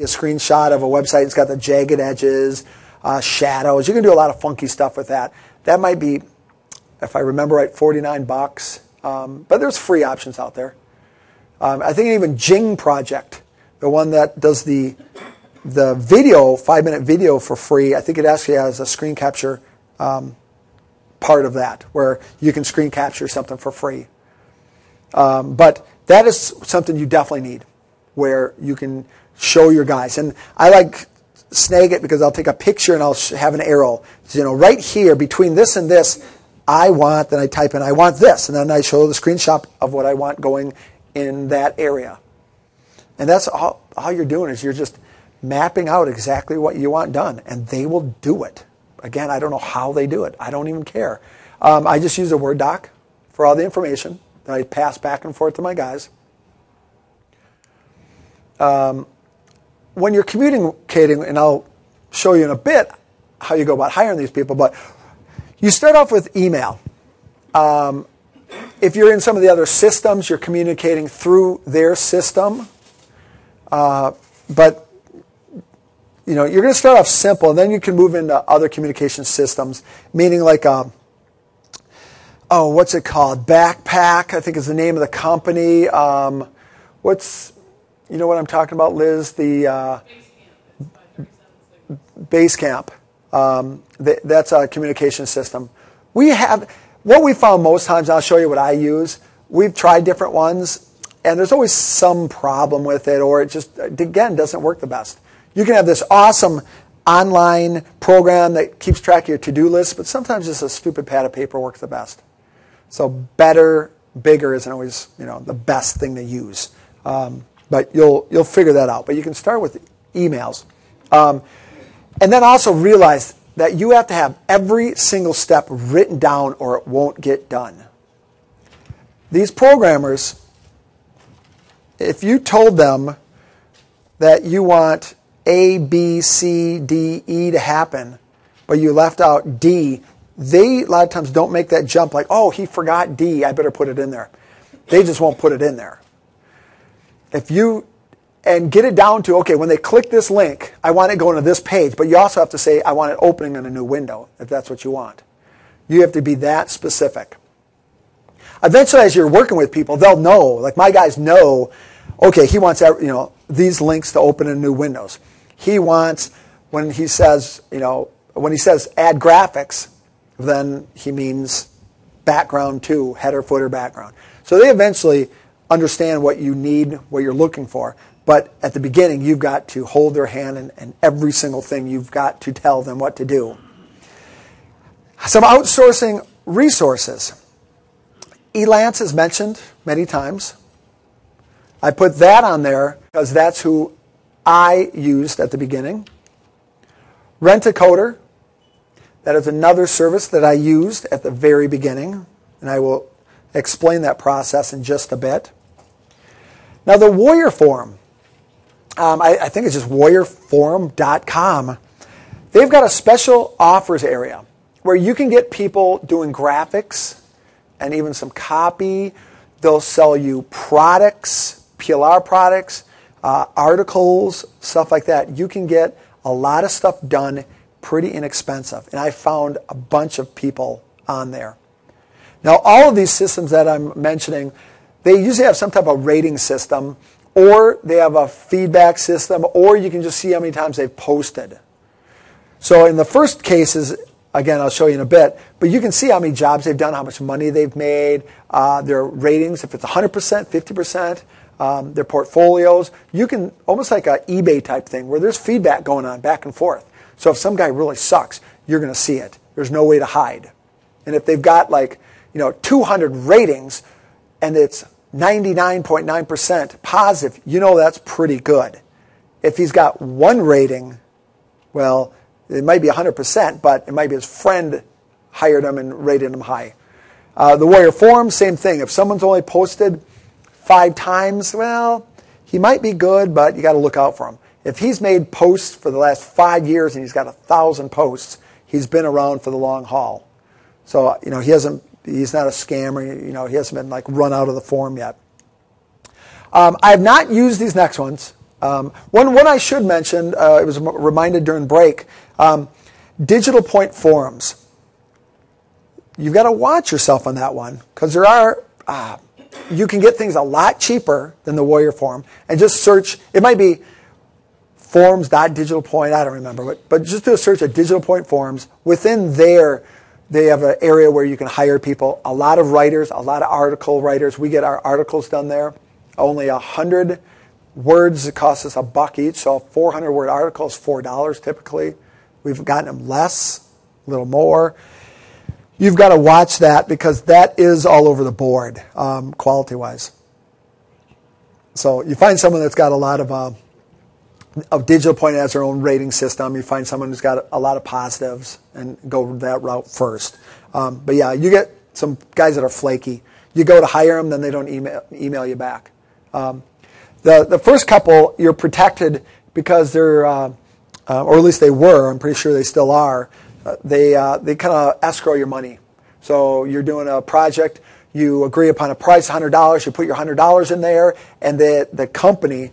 a screenshot of a website that's got the jagged edges, shadows. You can do a lot of funky stuff with that. That might be, if I remember right, $49. But there's free options out there. I think even Jing Project, the one that does the video, 5-minute video for free, I think it actually has a screen capture part of that, where you can screen capture something for free. But that is something you definitely need, where you can show your guys. And I like Snagit because I'll take a picture and I'll have an arrow. So, you know, right here between this and this, I want, then I type in I want this, and then I show the screenshot of what I want going in that area. And that's all you're doing is you're just mapping out exactly what you want done, and they will do it. Again, I don't know how they do it. I don't even care. I just use a Word doc for all the information that I pass back and forth to my guys. When you're communicating, and I'll show you in a bit how you go about hiring these people, but you start off with email. If you're in some of the other systems, you're communicating through their system. But you know, you're going to start off simple, and then you can move into other communication systems, meaning like, oh, what's it called? Backpack, I think is the name of the company. You know what I'm talking about, Liz? The Basecamp. That's a communication system. We have, what we found most times, and I'll show you what I use, we've tried different ones, and there's always some problem with it, or it just, again, doesn't work the best. You can have this awesome online program that keeps track of your to-do list, but sometimes just a stupid pad of paper works the best. So better, bigger isn't always, you know, the best thing to use. But you'll figure that out. But you can start with emails. And then also realize that you have to have every single step written down or it won't get done. These programmers, if you told them that you want A, B, C, D, E to happen, but you left out D, they a lot of times don't make that jump like, oh, he forgot D, I better put it in there. They just won't put it in there. If you, and get it down to, okay, when they click this link, I want it going to this page, but you also have to say, I want it opening in a new window, if that's what you want. You have to be that specific. Eventually, as you're working with people, they'll know, like my guys know, okay, he wants, you know, these links to open in new windows. He wants, when he says, you know, when he says add graphics, then he means background to, header, footer, background. So they eventually understand what you need, what you're looking for. But at the beginning, you've got to hold their hand, and every single thing you've got to tell them what to do. Some outsourcing resources. Elance is mentioned many times. I put that on there because that's who I used at the beginning. Rent a Coder. That is another service that I used at the very beginning, and I will explain that process in just a bit. Now the Warrior Forum, I think it's just warriorforum.com. They've got a special offers area where you can get people doing graphics and even some copy. They'll sell you products, PLR products, articles, stuff like that. You can get a lot of stuff done pretty inexpensive. And I found a bunch of people on there. Now, all of these systems that I'm mentioning, they usually have some type of rating system, or they have a feedback system, or you can just see how many times they've posted. So in the first cases, again, I'll show you in a bit, but you can see how many jobs they've done, how much money they've made, their ratings, if it's 100%, 50%, their portfolios. You can, almost like an eBay type thing, where there's feedback going on back and forth. So if some guy really sucks, you're going to see it. There's no way to hide. And if they've got like, you know, 200 ratings and it's 99.9% positive, you know that's pretty good. If he's got one rating, well, it might be 100%, but it might be his friend hired him and rated him high. The Warrior Forum, same thing. If someone's only posted 5 times, well, he might be good, but you got to look out for him. If he's made posts for the last 5 years and he's got 1,000 posts, he's been around for the long haul. So, you know, he hasn't, he's not a scammer, you know, he hasn't been like run out of the form yet. I have not used these next ones, One I should mention, I was reminded during break, digital point forums. You've got to watch yourself on that one, because there are, you can get things a lot cheaper than the Warrior Forum. And just search, it might be forums.digitalpoint, I don't remember, but just do a search at digital point forums. Within there, they have an area where you can hire people. A lot of writers, a lot of article writers. We get our articles done there. Only 100 words, it costs us $1 each, so a 400-word article is $4 typically. We've gotten them less, a little more. You've got to watch that, because that is all over the board, quality-wise. So you find someone that's got a lot of digital point as their own rating system. You find someone who's got a lot of positives and go that route first. But yeah, you get some guys that are flaky. You go to hire them, then they don't email you back. The first couple, you're protected because they're, or at least they were, I'm pretty sure they still are, they kind of escrow your money. So you're doing a project, you agree upon a price, $100, you put your $100 in there, and the company,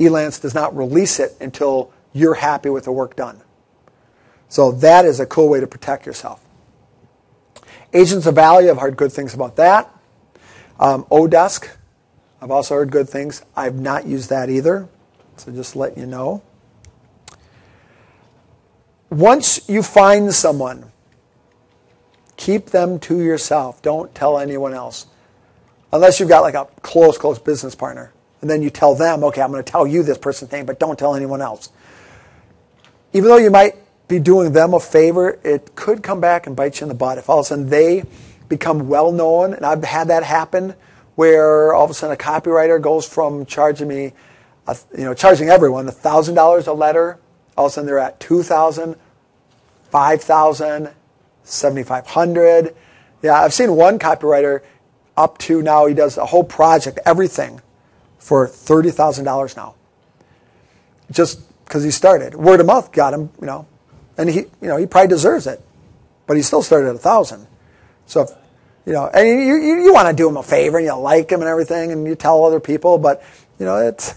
Elance, does not release it until you're happy with the work done. So that is a cool way to protect yourself. Agents of Value, I've heard good things about that. ODesk, I've also heard good things. I've not used that either, so just letting you know. Once you find someone, keep them to yourself. Don't tell anyone else. Unless you've got like a close business partner. And then you tell them, okay, I'm going to tell you this person's name, but don't tell anyone else. Even though you might be doing them a favor, it could come back and bite you in the butt. If all of a sudden they become well-known, and I've had that happen, where all of a sudden a copywriter goes from charging me, charging everyone $1,000 a letter, all of a sudden they're at $2,000. $5,000, $7,500. Yeah, I've seen one copywriter up to now, he does a whole project, everything, for $30,000 now. Just because he started. Word of mouth got him, and he probably deserves it. But he still started at $1,000. So, and you want to do him a favor, and you like him and everything, and you tell other people, but, it's...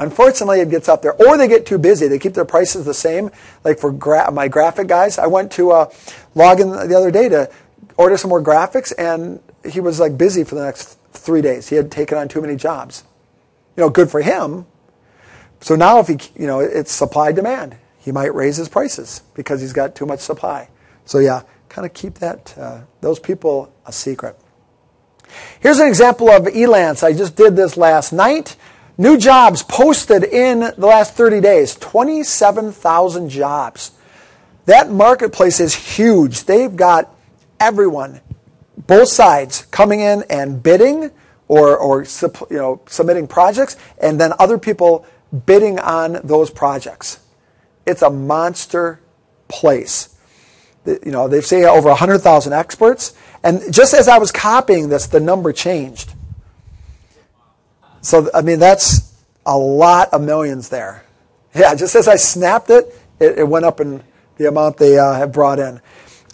Unfortunately, it gets up there. Or they get too busy. They keep their prices the same. Like for my graphic guys, I went to log in the other day to order some more graphics, and he was like busy for the next 3 days. He had taken on too many jobs. Good for him. So now if he, it's supply-demand. He might raise his prices because he's got too much supply. So yeah, kind of keep that, those people a secret. Here's an example of Elance. I just did this last night. New jobs posted in the last 30 days, 27,000 jobs. That marketplace is huge. They've got everyone, both sides, coming in and bidding or submitting projects, and then other people bidding on those projects. It's a monster place. They say over 100,000 experts, and just as I was copying this, the number changed. So, that's a lot of millions there. Yeah, just as I snapped it, it went up in the amount they have brought in.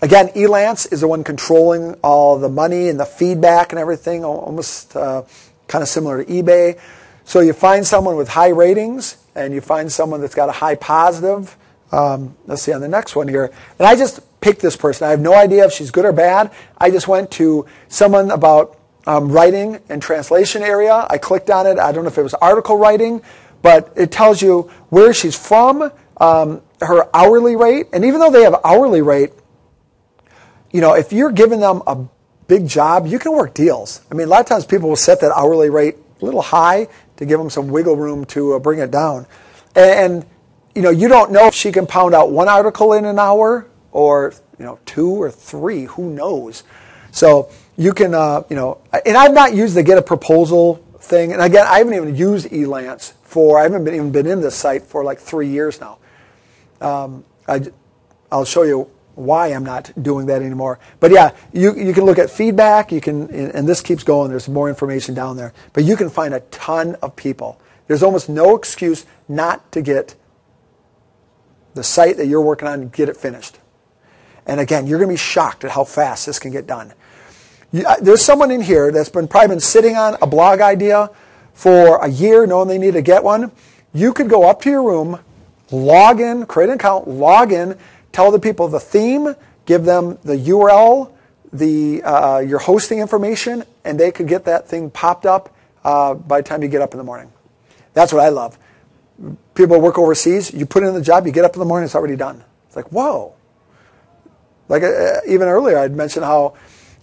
Again, Elance is the one controlling all the money and the feedback and everything, almost kind of similar to eBay. So you find someone with high ratings, and you find someone that's got a high positive. Let's see on the next one here. And I just picked this person. I have no idea if she's good or bad. I just went to someone about... writing and translation area. I clicked on it. I don't know if it was article writing, but it tells you where she's from, her hourly rate. And even though they have hourly rate, if you're giving them a big job, you can work deals. A lot of times people will set that hourly rate a little high to give them some wiggle room to bring it down. And you don't know if she can pound out one article in an hour or two or three. Who knows? So you can, and I've not used the get a proposal thing. And again, I haven't even used Elance I haven't even been in this site for like 3 years now. I'll show you why I'm not doing that anymore. But yeah, you can look at feedback. You can, and this keeps going. There's more information down there. But you can find a ton of people. There's almost no excuse not to get the site that you're working on and get it finished. And again, you're going to be shocked at how fast this can get done. There's someone in here that's probably been sitting on a blog idea for a year, knowing they need to get one. you could go up to your room, log in, create an account, log in, tell the people the theme, give them the URL, the your hosting information, and they could get that thing popped up by the time you get up in the morning. That's what I love. People work overseas, you put in the job, you get up in the morning, it's already done. It's like, whoa. Like even earlier, I'd mentioned how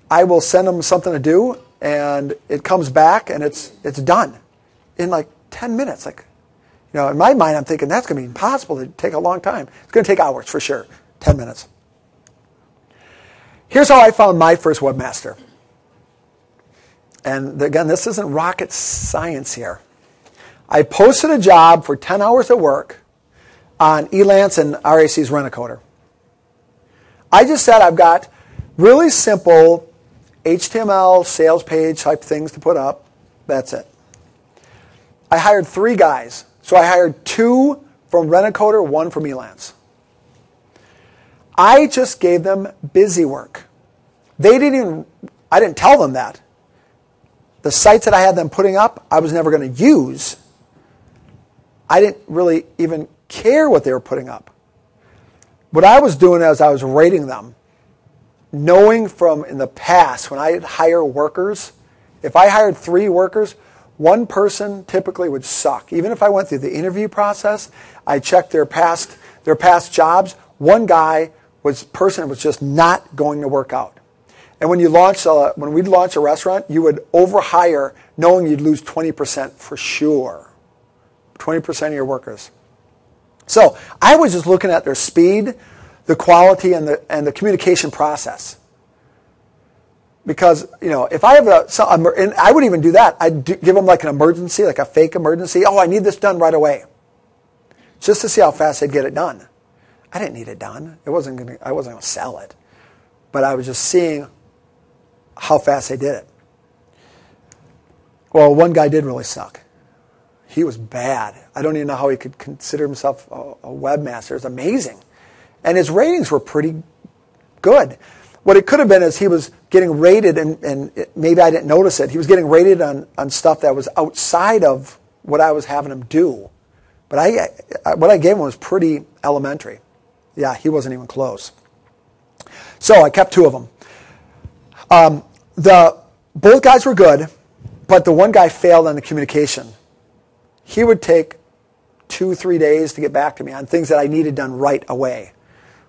I will send them something to do, and it comes back, and it's done in like 10 minutes. Like, you know, in my mind, I'm thinking that's going to be impossible. It'd take a long time. It's going to take hours for sure. 10 minutes. Here's how I found my first webmaster. And again, this isn't rocket science here. I posted a job for 10 hours of work on Elance and RAC's Rent a Coder. I just said I've got really simple HTML sales page type things to put up. That's it. I hired 3 guys. So I hired 2 from Rent a Coder, 1 from Elance. I just gave them busy work. They didn't even, I didn't tell them that. The sites that I had them putting up, I was never going to use. I didn't really even care what they were putting up. What I was doing is I was rating them, knowing from in the past when I hire workers, if I hired 3 workers, 1 person typically would suck. Even if I went through the interview process, I checked their past jobs, 1 guy was person was just not going to work out. And when you launch when we'd launch a restaurant, you would overhire knowing you'd lose 20% for sure. 20% of your workers. So I was just looking at their speed, the quality, and the communication process. Because, you know, if I have and I would even do that. I'd give them like an emergency, like a fake emergency. Oh, I need this done right away. Just to see how fast they'd get it done. I didn't need it done. I wasn't going to sell it. But I was just seeing how fast they did it. Well, 1 guy did really suck. He was bad. I don't even know how he could consider himself a webmaster. It's amazing. And his ratings were pretty good. What it could have been is he was getting rated, and maybe I didn't notice it. He was getting rated on stuff that was outside of what I was having him do. But what I gave him was pretty elementary. Yeah, he wasn't even close. So I kept 2 of them. Both guys were good, but the 1 guy failed on the communication. He would take 2-3 days to get back to me on things that I needed done right away.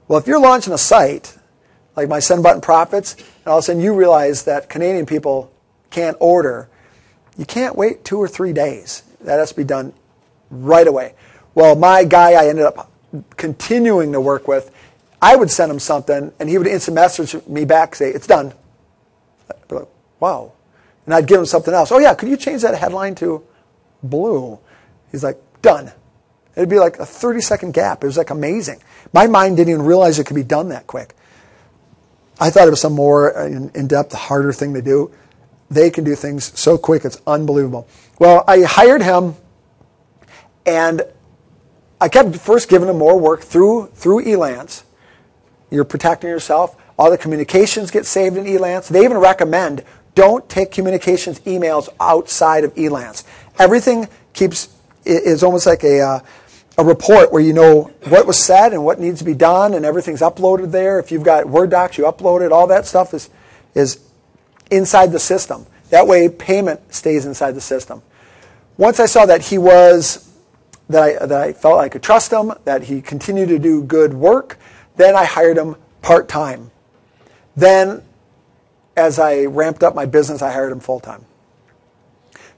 Well, if you're launching a site, like my Send Button Profits, and all of a sudden you realize that Canadian people can't order, you can't wait 2 or 3 days. That has to be done right away. Well, my guy I ended up continuing to work with, I would send him something, and he would instant message me back, say, it's done. I'd be like, wow. And I'd give him something else. Oh, yeah, could you change that headline to blue? He's like, done. It'd be like a 30-second gap. It was like amazing. My mind didn't even realize it could be done that quick. I thought it was some more in-depth, harder thing to do. They can do things so quick, it's unbelievable. Well, I hired him, and I kept first giving him more work through Elance. You're protecting yourself. All the communications get saved in Elance. They even recommend don't take communications emails outside of Elance. Everything is almost like a report where you know what was said and what needs to be done, and everything's uploaded there. If you've got Word docs, you upload it. All that stuff is inside the system. That way, payment stays inside the system. Once I saw that I felt I could trust him, that he continued to do good work, then I hired him part-time. Then, as I ramped up my business, I hired him full-time.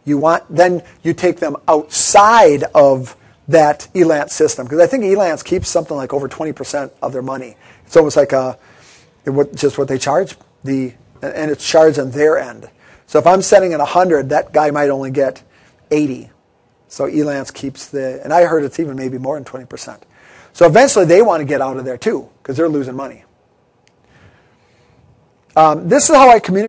Then you take them outside of that Elance system, because I think Elance keeps something like over 20% of their money. It's almost like just what they charge, and it's charged on their end. So if I'm sending in 100, that guy might only get 80. So Elance keeps and I heard it's even maybe more than 20%. So eventually they want to get out of there too, because they're losing money. This is how I communicate.